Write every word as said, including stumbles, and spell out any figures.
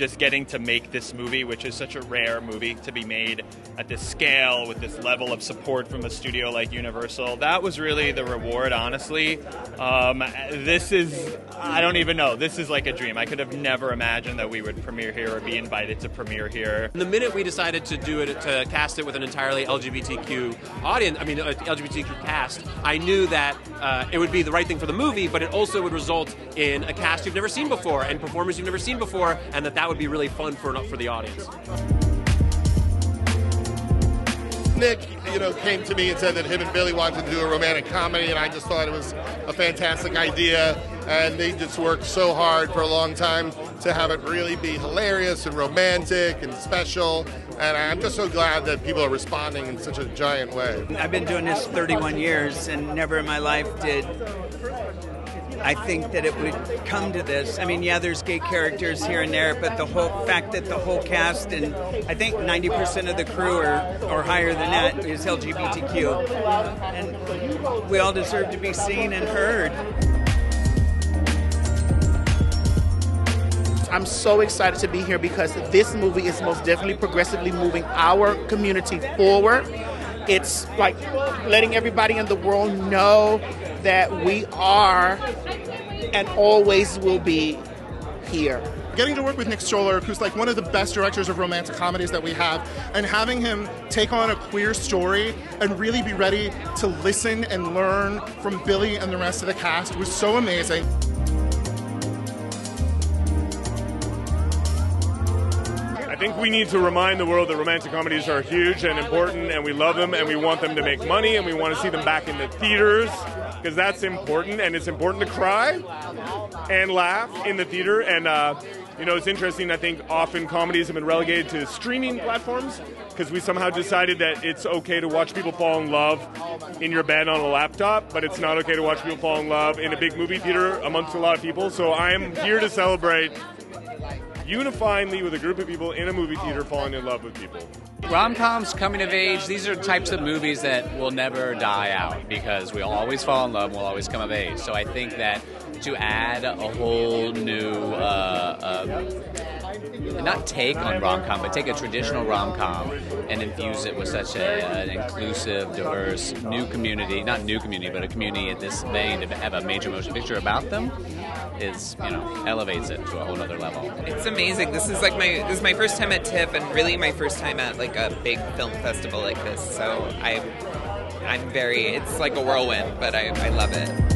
just getting to make this movie, which is such a rare movie to be made at this scale with this level of support from a studio like Universal, that was really the reward, honestly. Um, this is, I don't even know, this is like a dream. I could have never imagined that we would premiere here or be invited to premiere here. The minute we decided to do it, to cast it with an entirely L G B T Q audience, I mean, L G B T Q cast, I knew that uh, it would be the right thing for the movie, but it also would result in a cast you've never seen before and performers you've never seen before, and that that would be really fun for for the audience. Nick, you know, came to me and said that him and Billy wanted to do a romantic comedy, and I just thought it was a fantastic idea, and they just worked so hard for a long time to have it really be hilarious and romantic and special, and I'm just so glad that people are responding in such a giant way. I've been doing this thirty-one years, and never in my life did I think that it would come to this. I mean, yeah, there's gay characters here and there, but the whole fact that the whole cast, and I think ninety percent of the crew are, or higher than that, is L G B T Q. And we all deserve to be seen and heard. I'm so excited to be here because this movie is most definitely progressively moving our community forward. It's like letting everybody in the world know that we are and always will be here. Getting to work with Nick Stoller, who's like one of the best directors of romantic comedies that we have, and having him take on a queer story and really be ready to listen and learn from Billy and the rest of the cast was so amazing. I think we need to remind the world that romantic comedies are huge and important, and we love them, and we want them to make money, and we want to see them back in the theaters, because that's important, and it's important to cry and laugh in the theater. And uh, you know, it's interesting, I think often comedies have been relegated to streaming platforms because we somehow decided that it's okay to watch people fall in love in your bed on a laptop, but it's not okay to watch people fall in love in a big movie theater amongst a lot of people. So I am here to celebrate unifyingly with a group of people in a movie theater falling in love with people. Rom-coms, coming of age, these are types of movies that will never die out because we'll always fall in love and we'll always come of age. So I think that to add a whole new, uh, uh, not take on rom-com, but take a traditional rom-com and infuse it with such a, an inclusive, diverse, new community, not new community, but a community in this vein to have a major motion picture about them, is, you know, elevates it to a whole other level. It's amazing. This is like my, this is my first time at TIFF and really my first time at like a big film festival like this. So I, I'm very, it's like a whirlwind, but I, I love it.